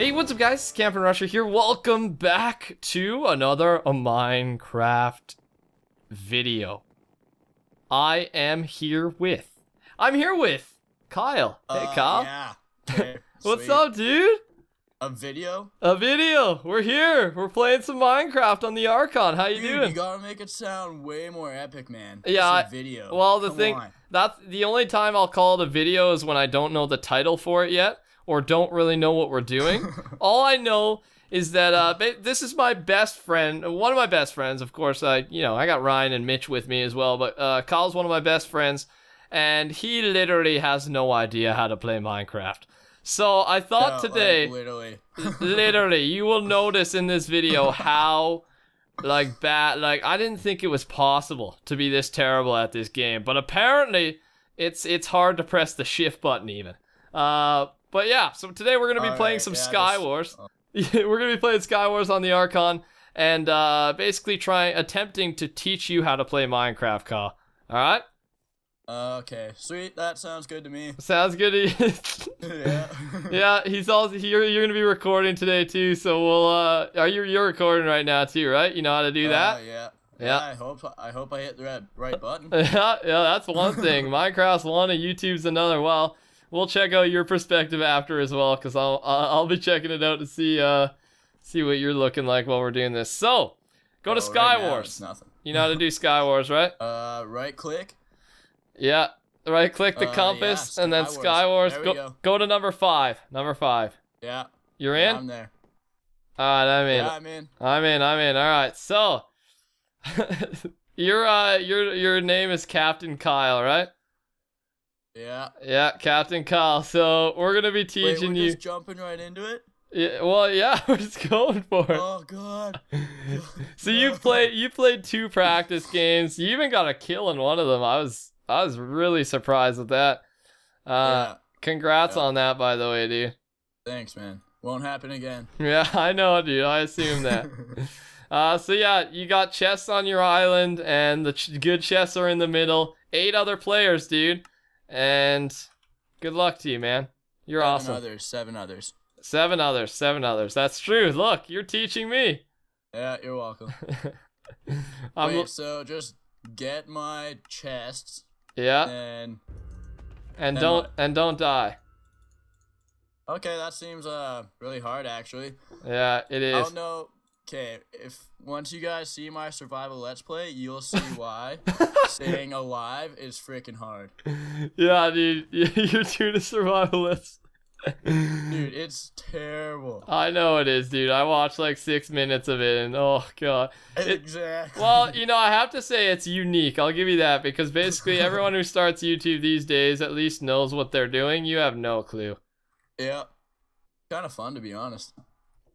Hey, what's up guys, TheCampingRusher here. Welcome back to another Minecraft video. I'm here with Kyle. Hey Kyle. Yeah. Okay, what's up, dude? A video. We're here. We're playing some Minecraft on the Archon. How you doing? You gotta make it sound way more epic, man. Yeah. It's a video. Well, that's the only time I'll call it a video is when I don't know the title for it yet, or don't really know what we're doing. All I know is that this is my best friend, one of my best friends. Of course, I got Ryan and Mitch with me as well, but Kyle's one of my best friends, and he literally has no idea how to play Minecraft. So I thought today, like, literally, you will notice in this video how like I didn't think it was possible to be this terrible at this game, but apparently it's hard to press the shift button even. But yeah, so today we're gonna be playing some SkyWars. We're gonna be playing SkyWars on the Archon, and basically attempting to teach you how to play Minecraft, Kyle. All right. Okay, sweet. That sounds good to me. Sounds good to you. Yeah. Yeah, he's also here. You're gonna be recording today too, so we'll. You're recording right now too, right? You know how to do that. Yeah. Yeah. I hope I hit the right button. Yeah. That's one thing. Minecraft's one, and YouTube's another. Well, we'll check out your perspective after as well, because I'll be checking it out to see see what you're looking like while we're doing this. So, go to SkyWars. Right, you know how to do SkyWars, right? Right click. Yeah, right click the compass, and then SkyWars. Go to number 5. Number 5. Yeah. You're in? I'm there. All right, I'm in. Yeah, I'm in. All right, so your name is Captain Kyle, right? Yeah, Captain Kyle. So we're gonna be teaching you. Just jumping right into it. Yeah, well, yeah, we're just going for it. Oh God! So you played 2 practice games. You even got a kill in one of them. I was really surprised at that. Congrats on that, by the way, dude. Thanks, man. Won't happen again. Yeah, I know, dude. I assume that. So yeah, you got chests on your island, and the good chests are in the middle. 8 other players, dude. And good luck to you, man. You're awesome. 7 others. That's true. Look, you're teaching me. Yeah, you're welcome. Wait, so just get my chests. Yeah. And don't die. Okay, that seems really hard actually. Yeah, it is. I don't know. Okay, if once you guys see my survival let's play, you'll see why staying alive is freaking hard. Yeah, dude, you're doing a survival let's. Dude, it's terrible. I know it is, dude. I watched like 6 minutes of it, and oh god. Exactly. Well, you know, I have to say it's unique. I'll give you that, because basically everyone who starts YouTube these days at least knows what they're doing. You have no clue. Yeah, kind of fun to be honest.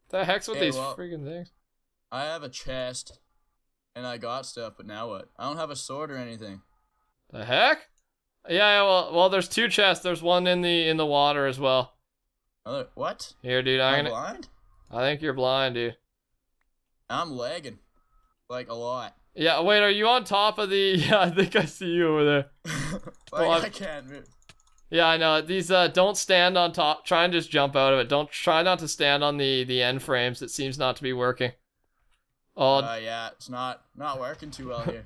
The heck's with these freaking things? I have a chest, and I got stuff, but now what? I don't have a sword or anything. The heck? Yeah. Well, there's 2 chests. There's one in the water as well. What? Here, dude. Am I blind? I think you're blind, dude. I'm lagging, like a lot. Yeah. Wait, are you on top of the? Yeah, I think I see you over there. I can't move. Yeah, I know. These don't stand on top. Try and just jump out of it. Don't try not to stand on the end frames. It seems not to be working. Oh, yeah, it's not working too well here.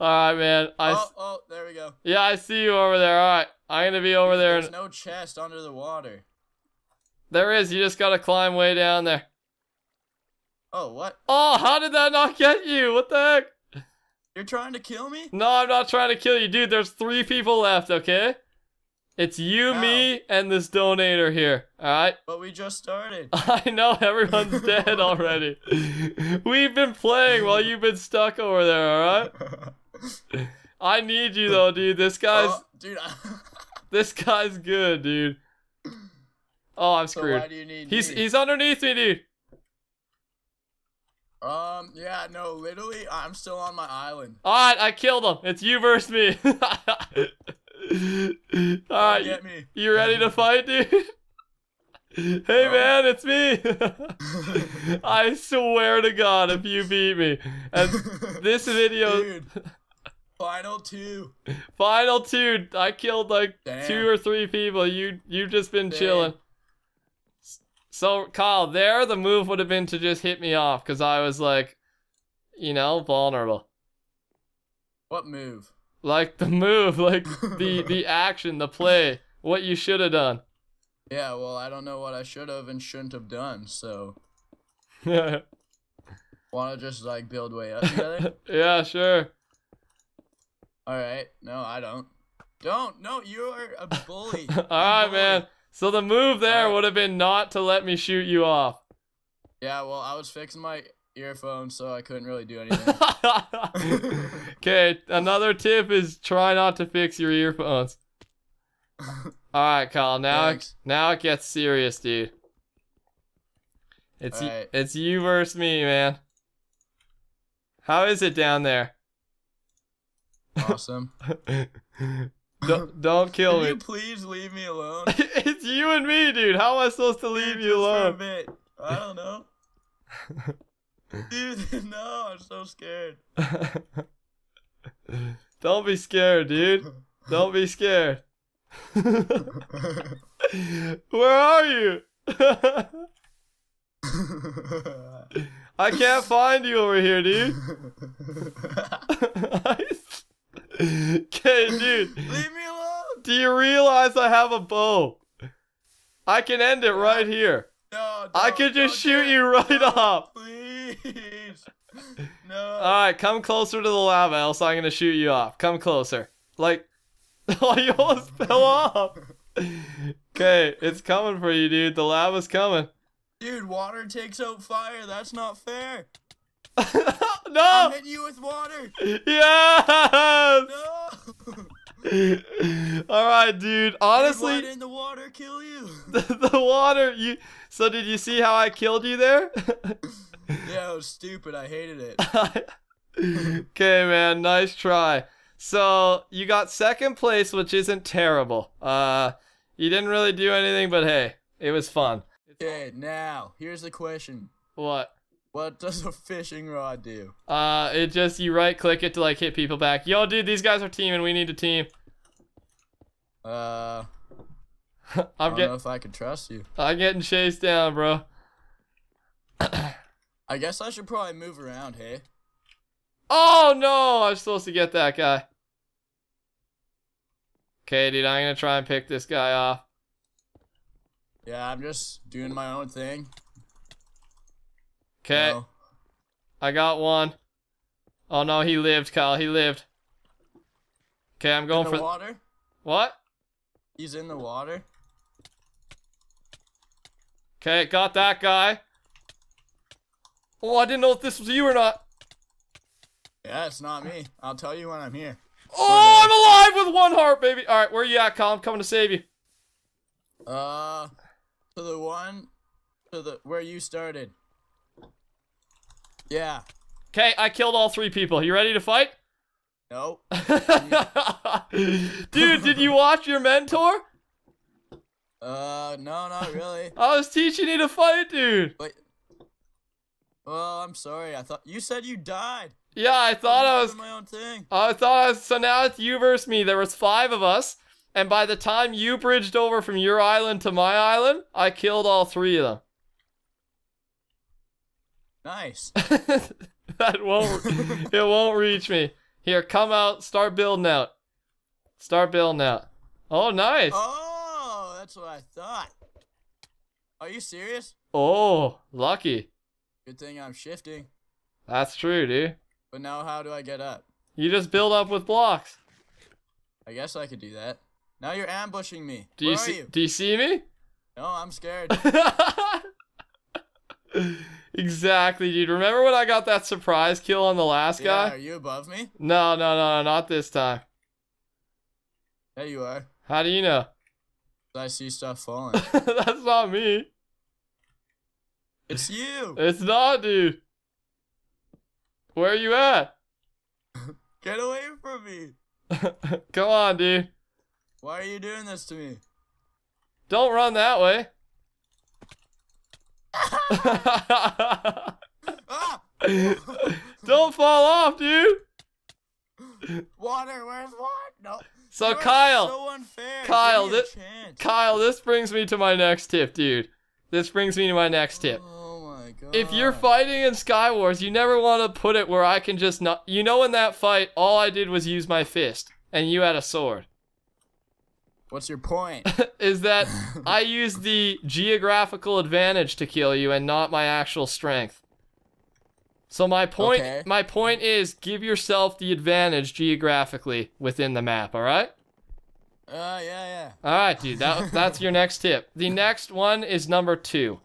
All right, man. Oh, there we go. Yeah, I see you over there. All right, I'm gonna be over there. There's no chest under the water. There is. You just gotta climb way down there. Oh, what? Oh, how did that not get you? What the heck? You're trying to kill me? No, I'm not trying to kill you, dude. There's 3 people left. Okay. It's you, me, and this donator here, alright? But we just started. I know, everyone's dead already. We've been playing while you've been stuck over there, alright? I need you though, dude. This guy's good, dude. Oh, I'm screwed. So why do you need me? He's underneath me, dude. Yeah, no, literally, I'm still on my island. Alright, I killed him. It's you versus me. Alright, you ready to fight, dude? Hey man, it's me. I swear to God, if you beat me, and this video, dude, final two, I killed like 2 or 3 people. You've just been chilling. So, Kyle, there the move would have been to just hit me off because I was, like, you know, vulnerable. What move? Like, the move, like, the action, the play, what you should have done. Yeah, well, I don't know what I should have and shouldn't have done, so... Wanna just, like, build way up together? Yeah, sure. Alright, no, I don't. Don't! No, you are a bully. Alright, man. So the move there would have been not to let me shoot you off. Yeah, well, I was fixing my earphone, so I couldn't really do anything. Okay, another tip is try not to fix your earphones. Alright, Kyle, now it gets serious, dude. It's you versus me, man. How is it down there? Awesome. Don't kill me. Can you please leave me alone? It's you and me, dude. How am I supposed to leave you alone? For a bit. I don't know. Dude, no, I'm so scared. Don't be scared, dude. Don't be scared. Where are you? I can't find you over here, dude. Okay, dude. Leave me alone. Do you realize I have a bow? I can end it right here. No, I could just shoot you right off. Please. No. All right, come closer to the lava, else I'm gonna shoot you off. Come closer. Like, oh, you almost fell off. Okay, it's coming for you, dude. The lava's coming. Dude, water takes out fire. That's not fair. No! I'm hitting you with water. Yes! No! Alright, dude. Honestly, dude, why didn't the water kill you? The water. So did you see how I killed you there? Yeah, it was stupid. I hated it. Okay, man. Nice try. So you got second place, which isn't terrible. You didn't really do anything, but hey, it was fun. Okay, now here's the question. What? What does a fishing rod do? It just, you right click it to like hit people back. Yo, dude, these guys are teaming. We need to team. I don't know if I can trust you. I'm getting chased down, bro. I guess I should probably move around, hey? Oh, no! I was supposed to get that guy. Okay, dude, I'm gonna try and pick this guy off. Yeah, I'm just doing my own thing. Okay. No. I got one. Oh no, he lived, Kyle. He lived. Okay, I'm going for the water. What? He's in the water. Okay, got that guy. Oh, I didn't know if this was you or not. Yeah, it's not me. I'll tell you when I'm here. Oh, I'm alive with one heart, baby. All right, where you at, Kyle? I'm coming to save you. To the one, to the where you started. Yeah. Okay, I killed all three people. You ready to fight? No. Dude, did you watch your mentor? No, not really. I was teaching you to fight, dude. But, well, I'm sorry. I thought you said you died. Yeah, I thought I was doing my own thing. So now it's you versus me. There was 5 of us, and by the time you bridged over from your island to my island, I killed all 3 of them. Nice. That won't. It won't reach me. Here, come out. Start building out. Start building out. Oh, nice. Oh, that's what I thought. Are you serious? Oh, lucky. Good thing I'm shifting. That's true, dude. But now, how do I get up? You just build up with blocks. I guess I could do that. Now you're ambushing me. Do you see me? No, I'm scared. Exactly, dude. Remember when I got that surprise kill on the last guy? Are you above me? No, no, no, not this time. There you are. How do you know? I see stuff falling. That's not me. It's you. It's not, dude. Where are you at? Get away from me. Come on, dude. Why are you doing this to me? Don't run that way. Don't fall off, dude. Water, where's water? No. So Kyle, so unfair. Kyle, this brings me to my next tip, dude. This brings me to my next tip. Oh my God. If you're fighting in SkyWars, you never want to put it where I can just not... You know, in that fight, all I did was use my fist, and you had a sword. What's your point? Is that I used the geographical advantage to kill you and not my actual strength. So my point, my point is, give yourself the advantage geographically within the map, all right? Yeah. All right, dude, that's your next tip. The next one is number 2.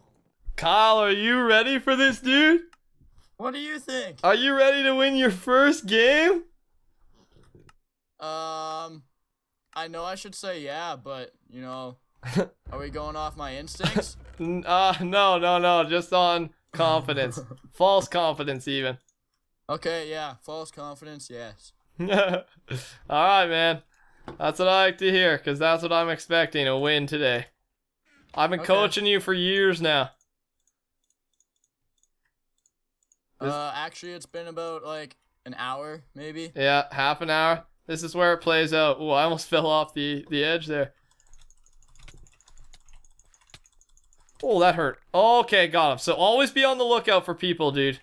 Kyle, are you ready for this, dude? What do you think? Are you ready to win your first game? I know I should say yeah, but, you know, are we going off my instincts? No, just on confidence. False confidence, even. Okay, yeah, false confidence, yes. All right, man. That's what I like to hear, because that's what I'm expecting, a win today. I've been coaching you for years now. Actually, it's been about, like, an hour, maybe. Yeah, half an hour. This is where it plays out. Ooh, I almost fell off the edge there. Oh, that hurt. Okay, got him. So always be on the lookout for people, dude.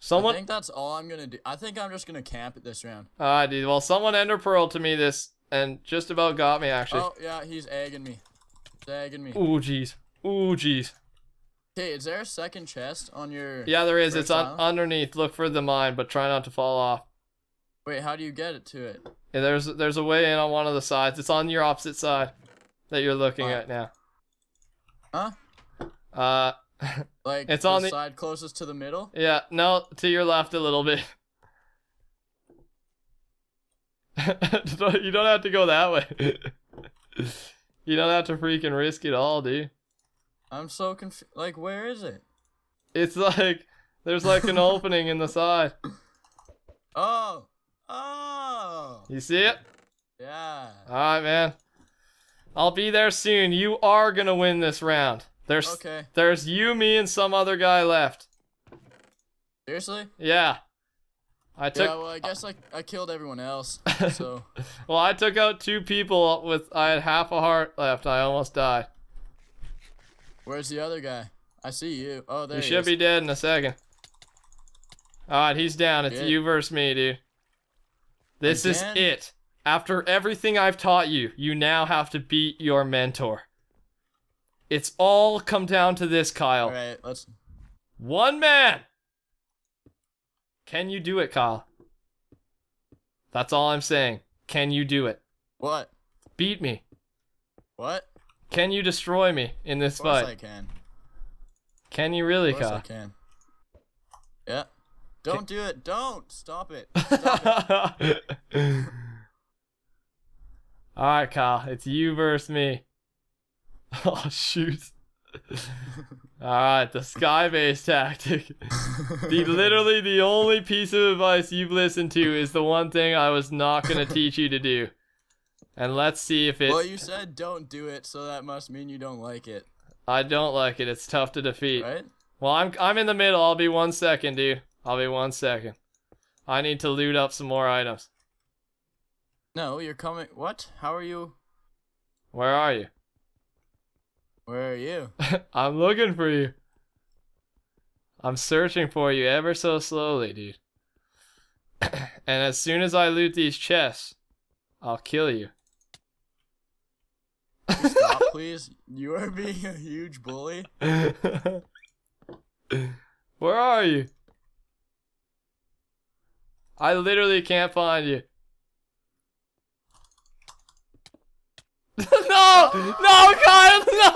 Someone... I think that's all I'm going to do. I think I'm just going to camp it this round. Alright, dude. Well, someone ender pearled to me this and just about got me, actually. Oh, yeah, he's egging me. He's egging me. Ooh, jeez. Ooh, jeez. Hey, is there a second chest on your... Yeah, there is. It's underneath. Look for the mine, but try not to fall off. Wait, how do you get it to it? Yeah, there's a way in on one of the sides. It's on your opposite side that you're looking at now. Huh? Like it's on the side closest to the middle? Yeah, no, to your left a little bit. You don't have to go that way. You don't have to freaking risk it all, dude. I'm so confused. Like, where is it? It's like, there's like an opening in the side. Oh! Oh! You see it? Yeah. Alright, man. I'll be there soon. You are gonna win this round. There's you, me, and some other guy left. Seriously? Yeah. Well, I guess I killed everyone else, so... Well, I took out 2 people with... I had half a heart left. I almost died. Where's the other guy? I see you. Oh, there he is. You should be dead in a second. Alright, he's down. It's you versus me, dude. This is it. After everything I've taught you, you now have to beat your mentor. It's all come down to this, Kyle. All right, let's... One man! Can you do it, Kyle? That's all I'm saying. Can you do it? What? Beat me. What? Can you destroy me in this fight? Of course I can. Can you really, Kyle? Of course I can. Yeah. Don't do it. Don't. Stop it. Stop it. All right, Kyle. It's you versus me. Oh, shoot. All right. The sky-based tactic. Literally the only piece of advice you've listened to is the one thing I was not going to teach you to do. And let's see if it... Well, you said don't do it, so that must mean you don't like it. I don't like it. It's tough to defeat. Right? Well, I'm in the middle. I'll be 1 second, dude. I'll be 1 second. I need to loot up some more items. No, you're coming... What? How are you? Where are you? Where are you? I'm looking for you. I'm searching for you ever so slowly, dude. And as soon as I loot these chests, I'll kill you. Stop, please. You are being a huge bully. Where are you? I literally can't find you. No, Kyle, no!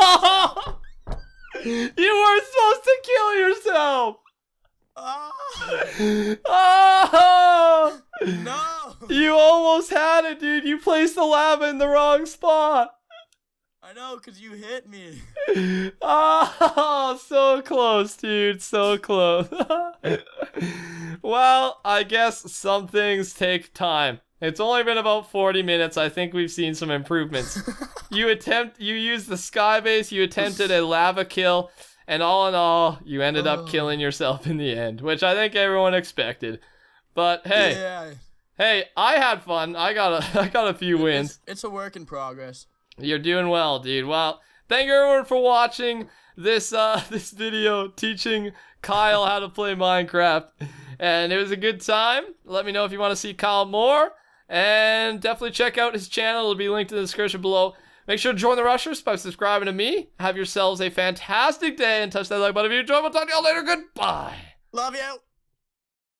You weren't supposed to kill yourself. Oh! No! You almost had it, dude. You placed the lava in the wrong spot. I know, cause you hit me. Oh, so close, dude. So close. Well, I guess some things take time. It's only been about 40 minutes. I think we've seen some improvements. You used the sky base, you attempted a lava kill, and all in all, you ended up killing yourself in the end, which I think everyone expected. But hey, hey, I had fun. I got a few wins. It's a work in progress. You're doing well, dude. Well, Thank you everyone for watching this this video teaching Kyle how to play Minecraft, and it was a good time. Let me know if you want to see Kyle more, and definitely check out his channel. It'll be linked in the description below. Make sure to join the Rushers by subscribing to me. Have yourselves a fantastic day, and touch that like button if you enjoyed. We'll talk to y'all later. Goodbye. Love you.